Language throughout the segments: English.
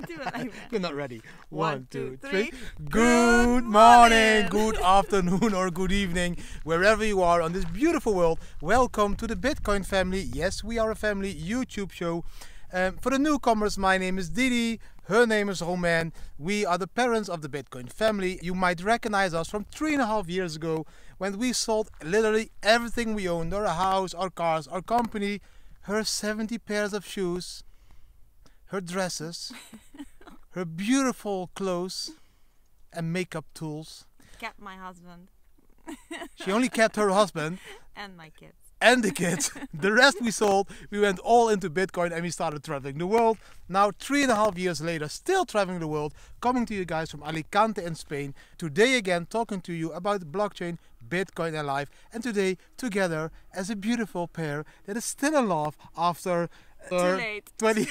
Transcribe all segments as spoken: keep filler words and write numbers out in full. can do it like that. You're not ready. One, One two, three. three. Good morning, good afternoon, or good evening, wherever you are on this beautiful world. Welcome to the Bitcoin Family. Yes, we are a family YouTube show. Um, for the newcomers, my name is Didi. Her name is Romain. We are the parents of the Bitcoin Family. You might recognize us from three and a half years ago when we sold literally everything we owned, our house, our cars, our company, her seventy pairs of shoes, her dresses, her beautiful clothes and makeup tools. Kept my husband. She only kept her husband. And my kids. And the kids. The rest we sold. We went all into Bitcoin and we started traveling the world. Now three and a half years later, still traveling the world, coming to you guys from Alicante in Spain. Today again, talking to you about blockchain, Bitcoin and life. And today, together as a beautiful pair that is still in love after... Too late. twenty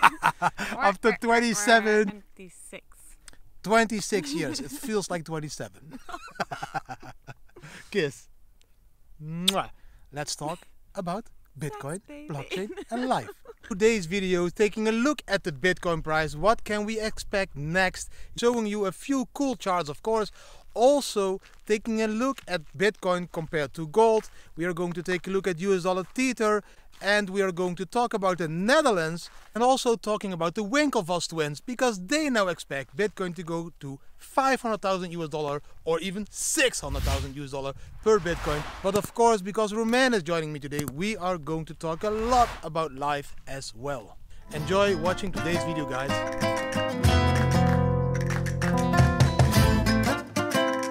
after twenty-seven. twenty-six. twenty-six years. It feels like twenty-seven. Kiss. Mwah. Let's talk about Bitcoin, blockchain and life. Today's video is taking a look at the Bitcoin price. What can we expect next? Showing you a few cool charts, of course. Also taking a look at Bitcoin compared to gold. We are going to take a look at U S dollar tether. And we are going to talk about the Netherlands and also talking about the Winklevoss twins, because they now expect Bitcoin to go to five hundred thousand US dollar or even six hundred thousand US dollar per Bitcoin. But of course, because Romain is joining me today, we are going to talk a lot about life as well. Enjoy watching today's video, guys.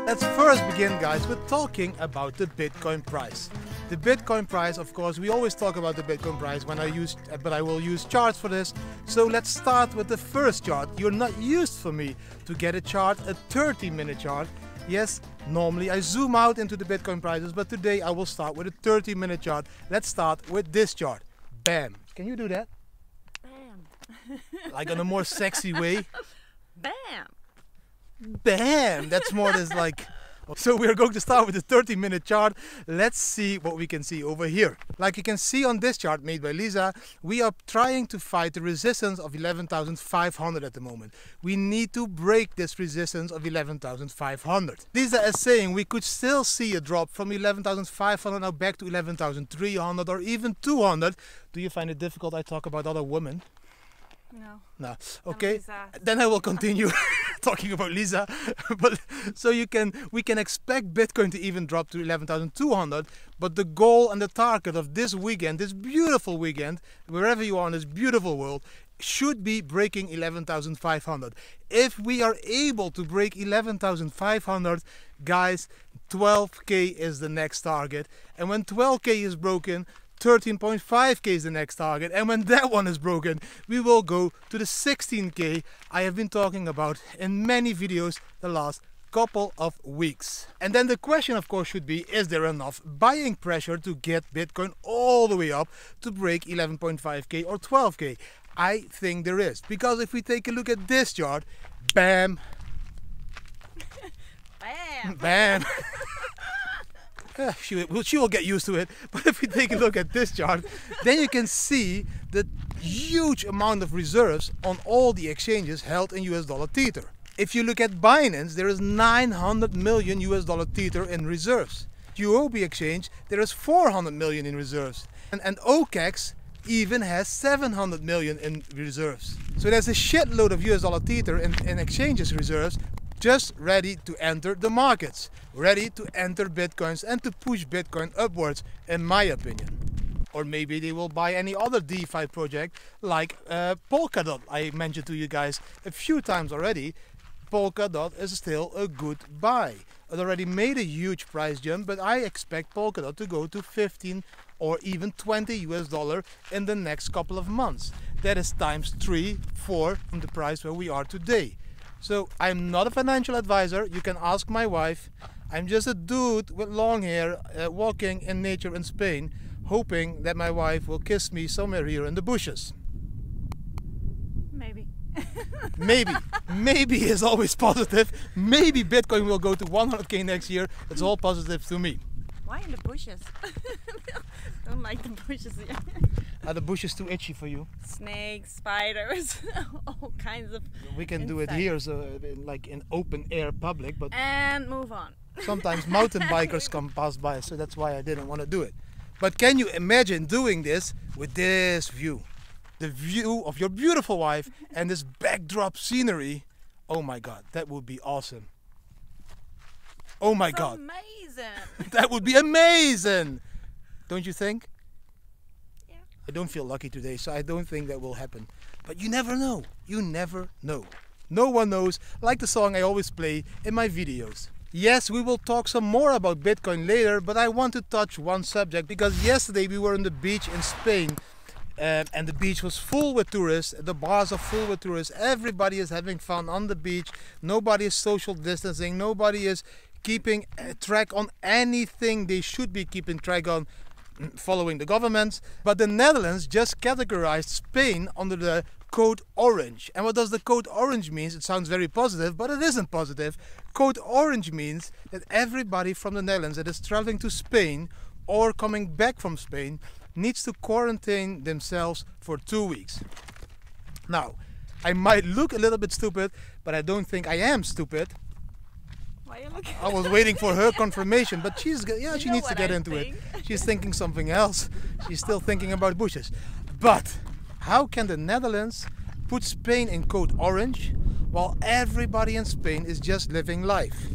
Let's first begin, guys, with talking about the Bitcoin price. The Bitcoin price, of course, we always talk about the Bitcoin price when I use, but I will use charts for this. So let's start with the first chart. You're not used for me to get a chart, a thirty minute chart. Yes, normally I zoom out into the Bitcoin prices, but today I will start with a thirty minute chart. Let's start with this chart. Bam. Can you do that? Bam. Like in a more sexy way. Bam. Bam. That's more this like... So we are going to start with the thirty minute chart. Let's see what we can see over here. Like you can see on this chart made by Lisa, we are trying to fight the resistance of eleven thousand five hundred at the moment. We need to break this resistance of eleven thousand five hundred. Lisa is saying we could still see a drop from eleven thousand five hundred now back to eleven thousand three hundred or even two hundred. Do you find it difficult I talk about other women? No. No. Okay. Then I will continue talking about Lisa. But so you can, we can expect Bitcoin to even drop to eleven thousand two hundred. But the goal and the target of this weekend, this beautiful weekend, wherever you are in this beautiful world, should be breaking eleven thousand five hundred. If we are able to break eleven thousand five hundred, guys, twelve K is the next target. And when twelve K is broken, thirteen point five K is the next target, and when that one is broken, we will go to the sixteen K I have been talking about in many videos the last couple of weeks. And then the question, of course, should be, is there enough buying pressure to get Bitcoin all the way up to break eleven point five K or twelve K? I think there is, because if we take a look at this chart, bam, bam, bam. Uh, she, will, she will get used to it, but if we take a look at this chart, then you can see the huge amount of reserves on all the exchanges held in U S dollar tether. If you look at Binance, there is nine hundred million U S dollar tether in reserves. U O B exchange, there is four hundred million in reserves. And, and O K E X even has seven hundred million in reserves. So there's a shitload of U S dollar tether in, in exchanges reserves, just ready to enter the markets, ready to enter Bitcoins and to push Bitcoin upwards, in my opinion. Or maybe they will buy any other DeFi project like uh, Polkadot. I mentioned to you guys a few times already, Polkadot is still a good buy. It already made a huge price jump, but I expect Polkadot to go to fifteen or even twenty US dollar in the next couple of months. That is times three, four from the price where we are today. So I'm not a financial advisor, you can ask my wife. I'm just a dude with long hair uh, walking in nature in Spain, hoping that my wife will kiss me somewhere here in the bushes. Maybe. Maybe. Maybe is always positive. Maybe Bitcoin will go to one hundred K next year. It's all positive to me. Why in the bushes? Don't like the bushes here. Are the bushes too itchy for you? Snakes, spiders, all kinds of. We can insects. do it here, so like in open air public, but. And move on. Sometimes mountain bikers come past by, so that's why I didn't want to do it. But can you imagine doing this with this view? The view of your beautiful wife and this backdrop scenery. Oh my God, that would be awesome. Oh my That's God. Amazing. That would be amazing. Don't you think? Yeah. I don't feel lucky today, so I don't think that will happen. But you never know. You never know. No one knows. Like the song I always play in my videos. Yes, we will talk some more about Bitcoin later, but I want to touch one subject because yesterday we were on the beach in Spain. Um, and the beach was full with tourists, the bars are full with tourists, everybody is having fun on the beach, nobody is social distancing, nobody is keeping track on anything they should be keeping track on, following the governments. But the Netherlands just categorized Spain under the code orange. And what does the code orange mean? It sounds very positive, but it isn't positive. Code orange means that everybody from the Netherlands that is traveling to Spain or coming back from Spain needs to quarantine themselves for two weeks. Now, I might look a little bit stupid, but I don't think I am stupid. Why are you looking? I was waiting for her confirmation, but she's yeah, she needs to get into it. She's thinking something else. She's still thinking about bushes. But how can the Netherlands put Spain in code orange while everybody in Spain is just living life?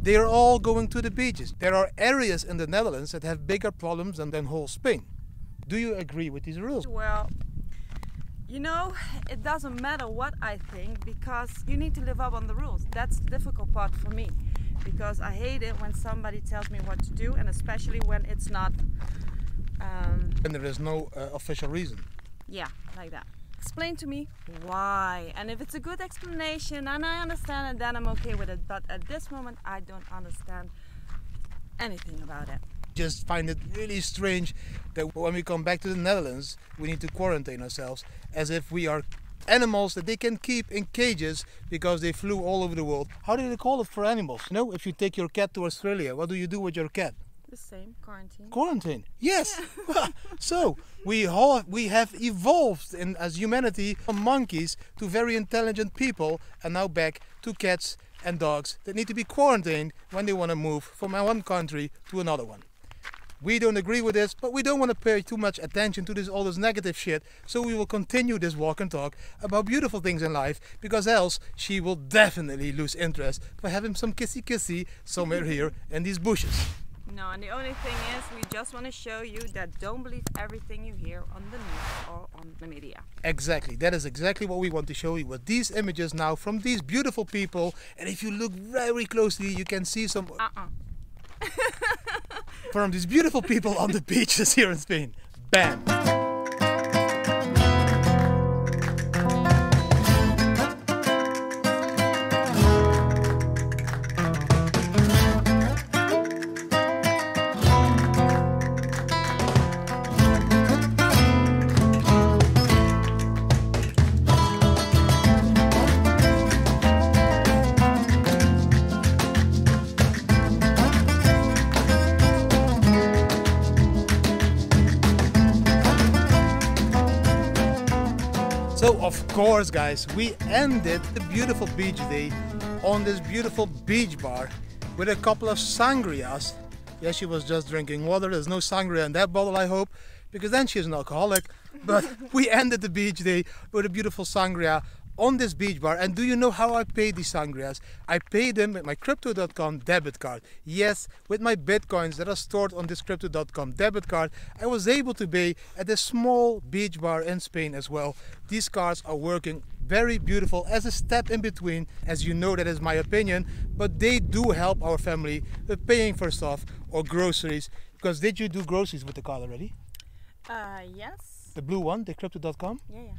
They are all going to the beaches. There are areas in the Netherlands that have bigger problems than, than whole Spain. Do you agree with these rules? Well, you know, it doesn't matter what I think because you need to live up on the rules. That's the difficult part for me because I hate it when somebody tells me what to do, and especially when it's not... Um, and there is no uh, official reason. Yeah, like that. Explain to me why, and if it's a good explanation and I understand it, then I'm okay with it, but at this moment I don't understand anything about it. Just find it really strange that when we come back to the Netherlands we need to quarantine ourselves as if we are animals that they can keep in cages because they flew all over the world. How do they call it for animals? You know, if you take your cat to Australia, what do you do with your cat? The same, quarantine. Quarantine, yes. Yeah. So we have we have evolved in, as humanity, from monkeys to very intelligent people, and now back to cats and dogs that need to be quarantined when they want to move from one country to another one. We don't agree with this, but we don't want to pay too much attention to this all this negative shit. So we will continue this walk and talk about beautiful things in life, because else she will definitely lose interest for having some kissy kissy somewhere here in these bushes. No, and the only thing is, we just want to show you that don't believe everything you hear on the news or on the media. Exactly, that is exactly what we want to show you with these images now from these beautiful people. And if you look very closely, you can see some... Uh-uh. From these beautiful people on the beaches here in Spain. Bam! Of course, guys, we ended the beautiful beach day on this beautiful beach bar with a couple of sangrias. Yeah, she was just drinking water. There's no sangria in that bottle, I hope, because then she's an alcoholic. But we ended the beach day with a beautiful sangria on this beach bar. And do you know how I paid these sangrias? I paid them with my crypto dot com debit card. Yes, with my bitcoins that are stored on this crypto dot com debit card, I was able to pay at a small beach bar in Spain as well. These cards are working very beautiful as a step in between. As you know, that is my opinion, but they do help our family with paying for stuff or groceries. Because did you do groceries with the card already? Uh, yes. The blue one, the crypto dot com? Yeah, yeah.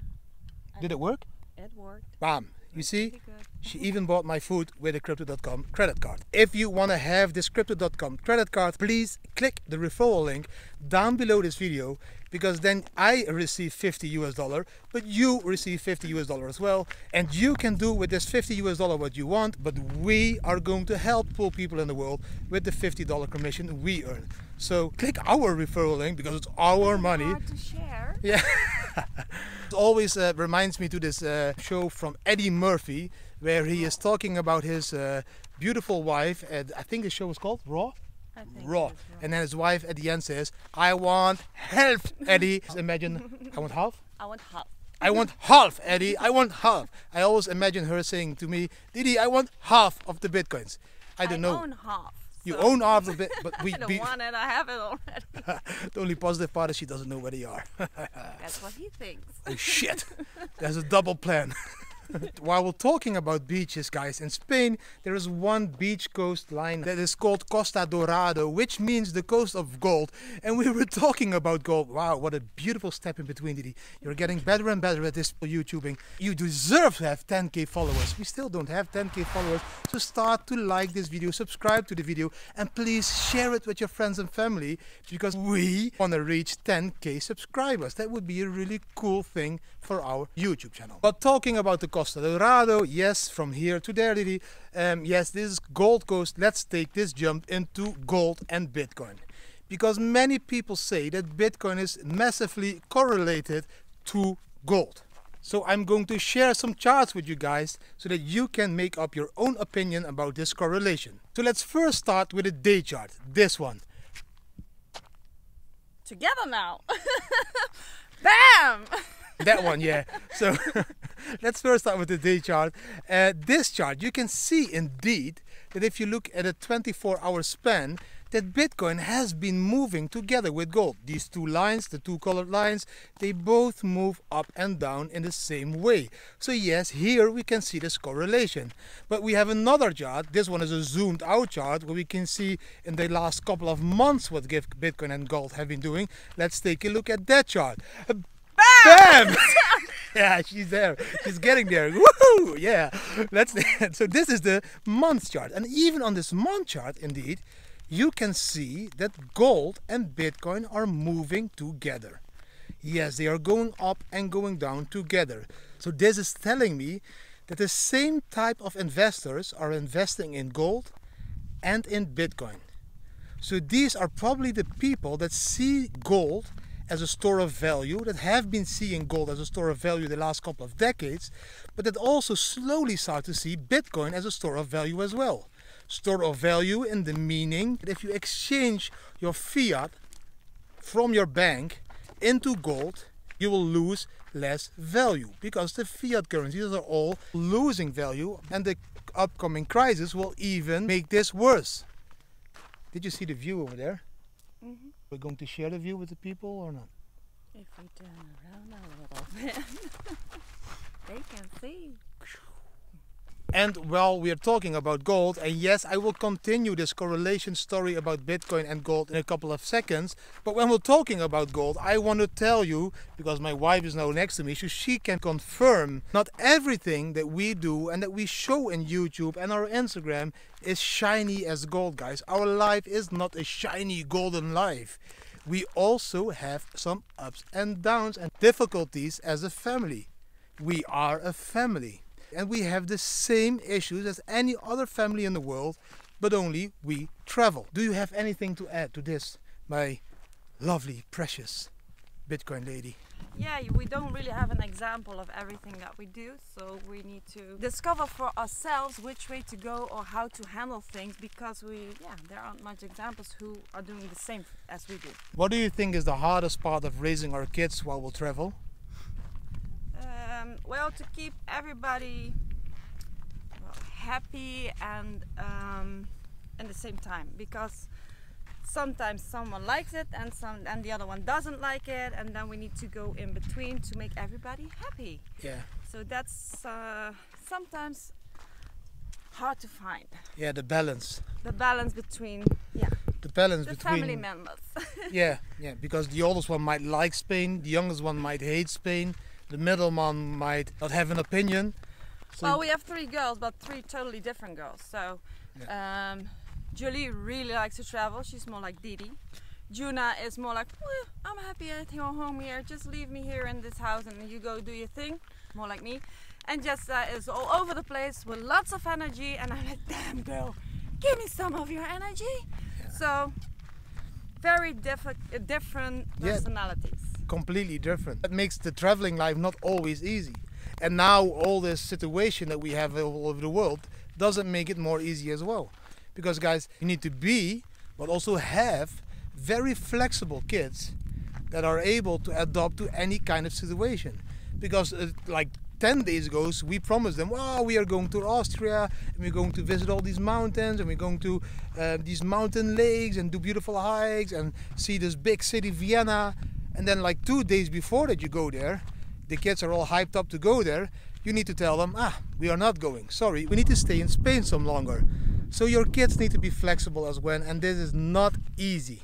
I did it work? It worked. Bam! You see, she even bought my food with a crypto dot com credit card. If you want to have this crypto dot com credit card, please click the referral link down below this video, because then I receive fifty U S dollar, but you receive fifty U S dollar as well. And you can do with this fifty U S dollar what you want, but we are going to help poor people in the world with the fifty dollar commission we earn. So click our referral link, because it's our money. Hard to share. Yeah. It always uh, reminds me to this uh, show from Eddie Murphy, where he is talking about his uh, beautiful wife. And I think the show was called Raw? I think Raw. Raw. And then his wife at the end says, "I want half, Eddie." Imagine, I want half? I want half. I want half, Eddie. I want half. I always imagine her saying to me, "Didi, I want half of the bitcoins." I don't I know. I own half. You so. own half of it, but we I don't be... want it, I have it already. The only positive part is she doesn't know where they are. That's what he thinks. Oh shit, there's a double plan. While we're talking about beaches, guys, in Spain there is one beach coastline that is called Costa Dorada, which means the coast of gold. And we were talking about gold. Wow, what a beautiful step in between, Didi. You're getting better and better at this YouTubing. You deserve to have ten K followers. We still don't have ten K followers, so start to like this video, subscribe to the video, and please share it with your friends and family, because we want to reach ten K subscribers. That would be a really cool thing for our YouTube channel. But talking about the Costa Dorada, yes, from here to there, Didi. Um, yes, this is Gold Coast. Let's take this jump into gold and Bitcoin, because many people say that Bitcoin is massively correlated to gold. So I'm going to share some charts with you guys so that you can make up your own opinion about this correlation. So let's first start with a day chart, this one. Together now. Bam! That one, yeah. So let's first start with the day chart. Uh, this chart, you can see indeed that if you look at a twenty-four hour span, that Bitcoin has been moving together with gold. These two lines, the two colored lines, they both move up and down in the same way. So yes, here we can see this correlation. But we have another chart. This one is a zoomed out chart where we can see in the last couple of months what Bitcoin and gold have been doing. Let's take a look at that chart. Bam! Yeah, she's there. She's getting there. Woohoo! Yeah. Let's. So this is the month chart, and even on this month chart, indeed, you can see that gold and Bitcoin are moving together. Yes, they are going up and going down together. So this is telling me that the same type of investors are investing in gold and in Bitcoin. So these are probably the people that see gold as a store of value, that have been seeing gold as a store of value the last couple of decades, but that also slowly start to see Bitcoin as a store of value as well. Store of value in the meaning that if you exchange your fiat from your bank into gold, you will lose less value, because the fiat currencies are all losing value, and the upcoming crisis will even make this worse. Did you see the view over there? Mm-hmm. We're going to share the view with the people or not? If we turn around a little bit, they can see. And while we are talking about gold, and yes, I will continue this correlation story about Bitcoin and gold in a couple of seconds, but when we're talking about gold, I want to tell you, because my wife is now next to me, so she can confirm not everything that we do and that we show in YouTube and our Instagram is shiny as gold, guys. Our life is not a shiny golden life. We also have some ups and downs and difficulties as a family. We are a family. And we have the same issues as any other family in the world, but only we travel. Do you have anything to add to this, my lovely, precious Bitcoin lady? Yeah, we don't really have an example of everything that we do, so we need to discover for ourselves which way to go or how to handle things, because we, yeah, there aren't much examples who are doing the same as we do. What do you think is the hardest part of raising our kids while we travel? Um, well, to keep everybody well, happy and um, at the same time, because sometimes someone likes it and some and the other one doesn't like it, and then we need to go in between to make everybody happy. Yeah. So that's uh, sometimes hard to find. Yeah, the balance. The balance between yeah. The balance the between family members. yeah, yeah, because the oldest one might like Spain, the youngest one might hate Spain. The middleman might not have an opinion, So well, we have three girls, but three totally different girls. So yeah. um, Julie really likes to travel. She's more like Didi. Juna is more like, well, I'm happy at home here. Just leave me here in this house and you go do your thing. More like me. And Jessa is all over the place with lots of energy. And I'm like, damn girl, give me some of your energy. Yeah. So very diff different personalities. Yeah, completely different. That makes the traveling life not always easy. And now all this situation that we have all over the world doesn't make it more easy as well. Because guys, you need to be, but also have very flexible kids that are able to adapt to any kind of situation. Because uh, like ten days ago, we promised them, wow, we are going to Austria, and we're going to visit all these mountains, and we're going to uh, these mountain lakes, and do beautiful hikes, and see this big city, Vienna. And then like two days before that you go there, the kids are all hyped up to go there. You need to tell them, ah, we are not going, sorry, we need to stay in Spain some longer. So your kids need to be flexible as well, and this is not easy.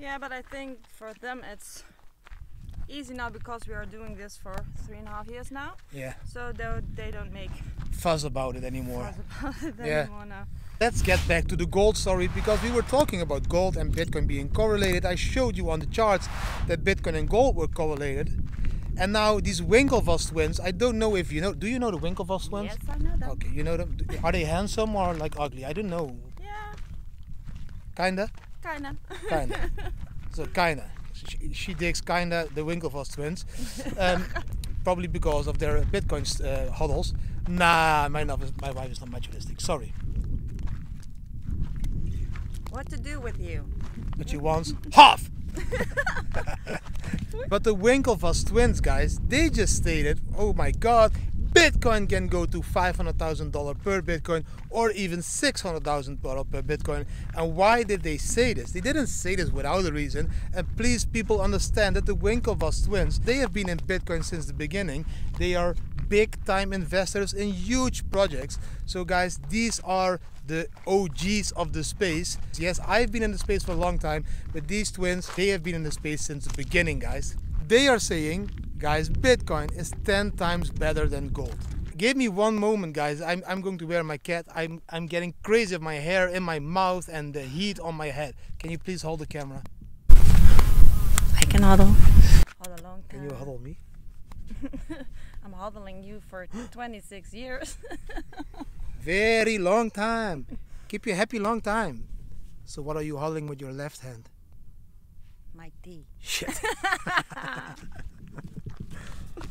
Yeah, but I think for them it's easy now because we are doing this for three and a half years now. Yeah. So they don't make fuss about it anymore. Fuss about it yeah. anymore now. Let's get back to the gold story, because we were talking about gold and Bitcoin being correlated. I showed you on the charts that Bitcoin and gold were correlated. And now these Winklevoss twins, I don't know if you know, do you know the Winklevoss twins? Yes, I know them. Okay, you know them? Are they handsome or like ugly? I don't know. Yeah. Kinda? Kinda. Kinda. So kinda. She, she digs kinda the Winklevoss twins, um, probably because of their Bitcoin uh, hodls. Nah, my, not, my wife is not materialistic. Sorry. What to do with you? What she wants? Half. But the Winklevoss twins, guys, they just stated, "Oh my God, Bitcoin can go to five hundred thousand dollars per Bitcoin, or even six hundred thousand dollars per Bitcoin." And why did they say this? They didn't say this without a reason. And please, people, understand that the Winklevoss twins, they have been in Bitcoin since the beginning. They are big time investors in huge projects. So guys, these are the O Gs of the space. Yes, I've been in the space for a long time, but these twins, they have been in the space since the beginning, guys. They are saying, guys, Bitcoin is ten times better than gold. Give me one moment, guys. I'm, I'm going to wear my cat. I'm, I'm getting crazy with my hair in my mouth and the heat on my head. Can you please hold the camera? I can huddle. Hold a long time. Can you huddle me? I'm huddling you for twenty-six years. Very long time. Keep you happy long time. So what are you huddling with your left hand? My tea. Shit.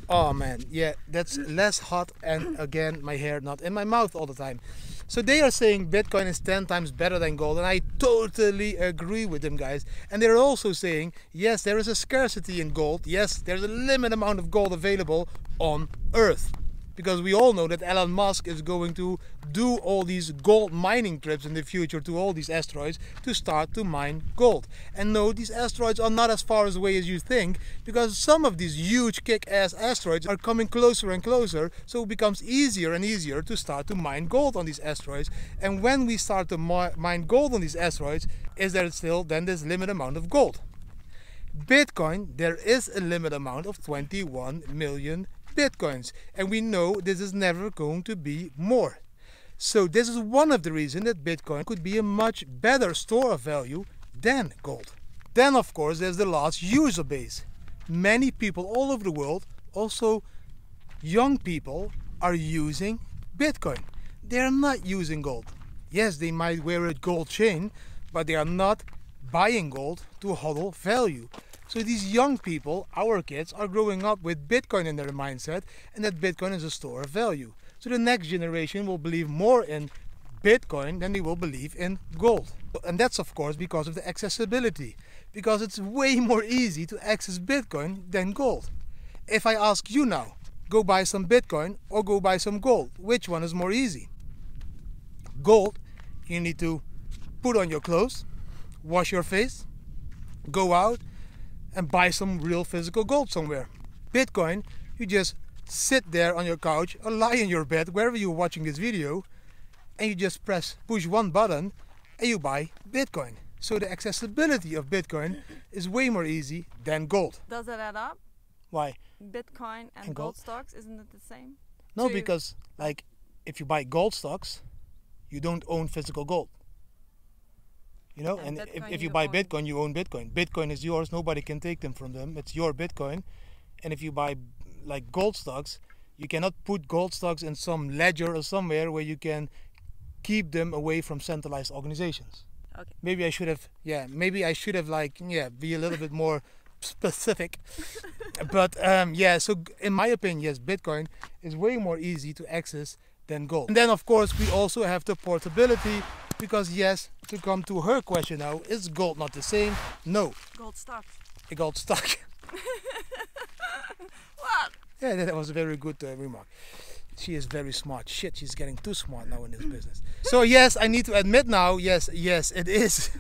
Oh man, yeah, that's less hot, and again, my hair not in my mouth all the time. So they are saying Bitcoin is ten times better than gold, and I totally agree with them, guys. And they're also saying, yes, there is a scarcity in gold. Yes, there's a limited amount of gold available on Earth. Because we all know that Elon Musk is going to do all these gold mining trips in the future to all these asteroids to start to mine gold. And no, these asteroids are not as far away as you think, because some of these huge kick-ass asteroids are coming closer and closer, so it becomes easier and easier to start to mine gold on these asteroids. And when we start to mine gold on these asteroids, is there still then this limited amount of gold? Bitcoin, there is a limited amount of twenty-one million Bitcoins, and we know this is never going to be more. So this is one of the reasons that Bitcoin could be a much better store of value than gold. Then of course there's the large user base. Many people all over the world, also young people, are using Bitcoin. They are not using gold. Yes, they might wear a gold chain, but they are not buying gold to huddle value. So these young people, our kids, are growing up with Bitcoin in their mindset, and that Bitcoin is a store of value. So the next generation will believe more in Bitcoin than they will believe in gold. And that's of course because of the accessibility, because it's way more easy to access Bitcoin than gold. If I ask you now, go buy some Bitcoin or go buy some gold, which one is more easy? Gold, you need to put on your clothes, wash your face, go out, and buy some real physical gold somewhere. Bitcoin, you just sit there on your couch or lie in your bed, wherever you're watching this video, and you just press, push one button, and you buy Bitcoin. So the accessibility of Bitcoin is way more easy than gold. Does that add up? Why? Bitcoin and, and gold? gold stocks, isn't it the same? No, to... because like if you buy gold stocks, you don't own physical gold. You know, and, and if, if you, you buy own. Bitcoin, you own Bitcoin. Bitcoin is yours. Nobody can take them from them. It's your Bitcoin. And if you buy like gold stocks, you cannot put gold stocks in some ledger or somewhere where you can keep them away from centralized organizations. Okay. Maybe I should have, yeah, maybe I should have like, yeah, be a little bit more specific. But um, yeah, so in my opinion, yes, Bitcoin is way more easy to access than gold. And then of course, we also have the portability. Because yes, to come to her question now, is gold not the same? No. Gold stuck. It got stuck. What? Yeah, that was a very good uh, remark. She is very smart. Shit, she's getting too smart now in this business. So yes, I need to admit now, yes, yes, it is.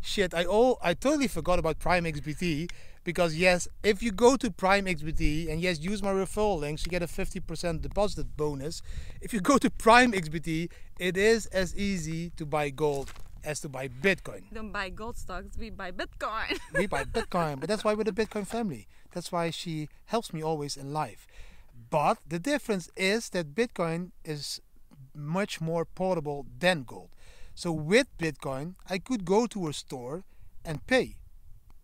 Shit, I, all, I totally forgot about Prime X B T. Because yes, if you go to Prime X B T and yes, use my referral links, you get a fifty percent deposit bonus. If you go to Prime X B T, it is as easy to buy gold as to buy Bitcoin. Don't buy gold stocks, we buy Bitcoin. We buy Bitcoin, but that's why we're the Bitcoin family. That's why she helps me always in life. But the difference is that Bitcoin is much more portable than gold. So with Bitcoin, I could go to a store and pay.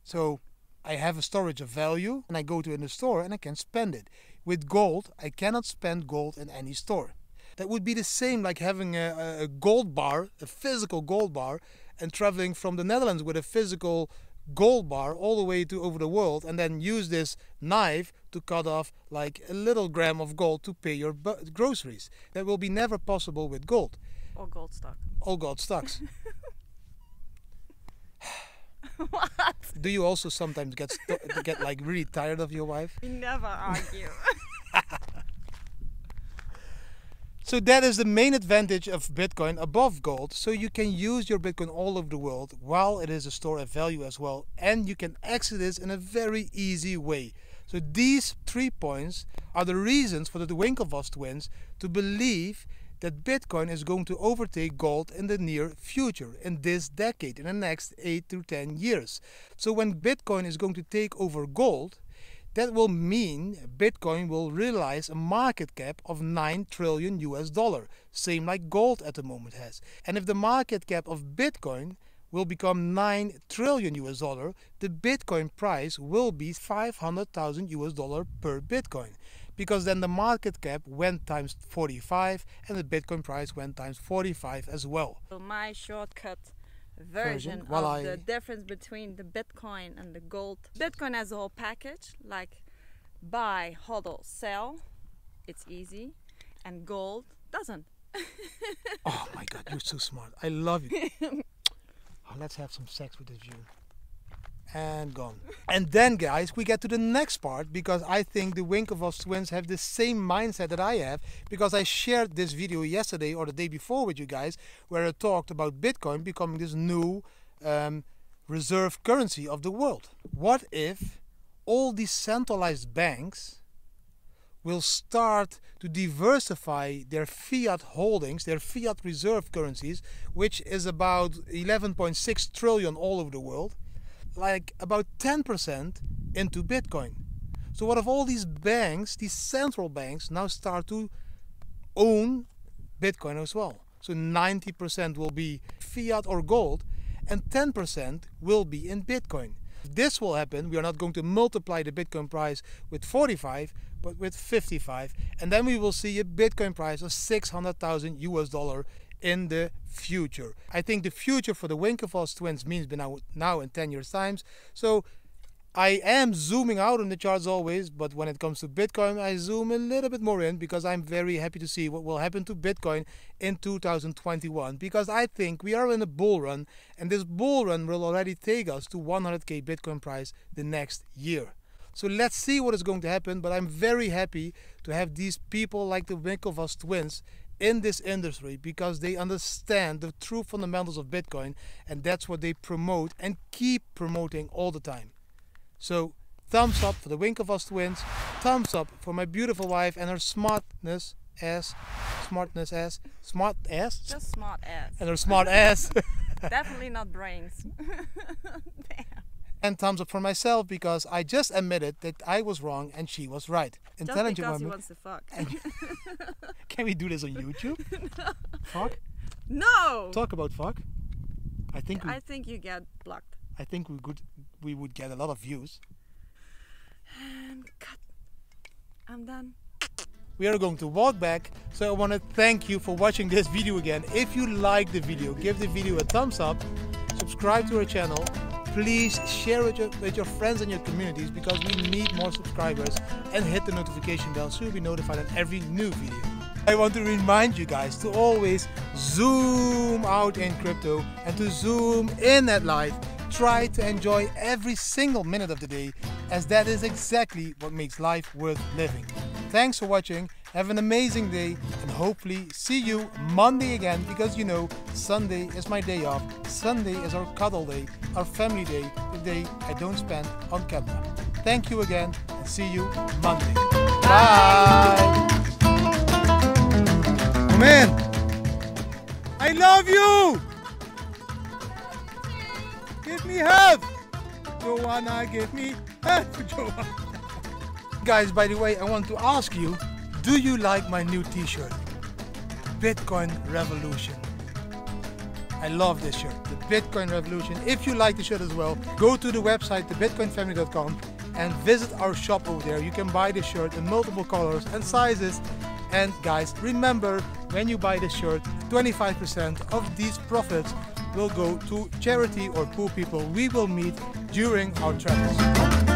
So I have a storage of value and I go to in the store and I can spend it. With gold, I cannot spend gold in any store. That would be the same like having a, a gold bar, a physical gold bar, and traveling from the Netherlands with a physical gold bar all the way to over the world, and then use this knife to cut off like a little gram of gold to pay your groceries. That will be never possible with gold. Or gold stock. Or gold stocks. What? Do you also sometimes get get like really tired of your wife? We never argue. So that is the main advantage of Bitcoin above gold. So you can use your Bitcoin all over the world while it is a store of value as well, and you can access this in a very easy way. So these three points are the reasons for the Winklevoss twins to believe that Bitcoin is going to overtake gold in the near future, in this decade, in the next eight to ten years. So when Bitcoin is going to take over gold, that will mean Bitcoin will realize a market cap of nine trillion U S dollar, same like gold at the moment has. And if the market cap of Bitcoin will become nine trillion U S dollar, the Bitcoin price will be five hundred thousand U S dollar per Bitcoin. Because then the market cap went times forty-five and the Bitcoin price went times forty-five as well. So my shortcut version, version. Well, of I... the difference between the Bitcoin and the gold. Bitcoin as a whole package, like buy, hodl, sell, it's easy, and gold doesn't. Oh my god, you're so smart. I love you. Oh, let's have some sex with this view. And gone. And then guys, we get to the next part, because I think the Winklevoss twins have the same mindset that I have, because I shared this video yesterday or the day before with you guys, where I talked about Bitcoin becoming this new um, reserve currency of the world. What if all these centralized banks will start to diversify their fiat holdings, their fiat reserve currencies, which is about eleven point six trillion all over the world, like about ten percent into Bitcoin. So what if all these banks, these central banks, now start to own Bitcoin as well? So ninety percent will be fiat or gold and ten percent will be in Bitcoin. If this will happen, we are not going to multiply the Bitcoin price with forty-five, but with fifty-five. And then we will see a Bitcoin price of six hundred thousand U S dollar in the future. I think the future for the Winklevoss twins means now, now in ten years times. So I am zooming out on the charts always, but when it comes to Bitcoin, I zoom a little bit more in, because I'm very happy to see what will happen to Bitcoin in two thousand twenty-one, because I think we are in a bull run, and this bull run will already take us to one hundred K Bitcoin price the next year. So let's see what is going to happen, but I'm very happy to have these people like the Winklevoss twins in this industry, because they understand the true fundamentals of Bitcoin, and that's what they promote and keep promoting all the time. So thumbs up for the Winklevoss twins, thumbs up for my beautiful wife and her smartness ass, smartness ass, smart ass? Just smart ass. And her smart ass. Definitely not brains. Damn. and thumbs up for myself because I just admitted that I was wrong and she was right. Intelligent Just because woman. He wants to fuck. And, can we do this on YouTube? No. Fuck? No! Talk about fuck. I think we, I think you get blocked. I think we could, we would get a lot of views. And cut. I'm done. We are going to walk back, so I want to thank you for watching this video again. If you like the video, give the video a thumbs up, subscribe to our channel, please share it with your friends and your communities because we need more subscribers, and hit the notification bell so you'll be notified on every new video. I want to remind you guys to always zoom out in crypto and to zoom in at life. Try to enjoy every single minute of the day, as that is exactly what makes life worth living. Thanks for watching, have an amazing day, and hopefully see you Monday again, because you know, Sunday is my day off. Sunday is our cuddle day, our family day, the day I don't spend on camera. Thank you again, and see you Monday. Bye! Romain, I love you! Give me half! Joanna, give me half, Joanna. Guys, by the way, I want to ask you, do you like my new t-shirt? Bitcoin Revolution. I love this shirt, the Bitcoin Revolution. If you like the shirt as well, go to the website, the bitcoin family dot com, and visit our shop over there. You can buy the shirt in multiple colors and sizes. And guys, remember, when you buy this shirt, twenty-five percent of these profits will go to charity or poor people we will meet during our travels.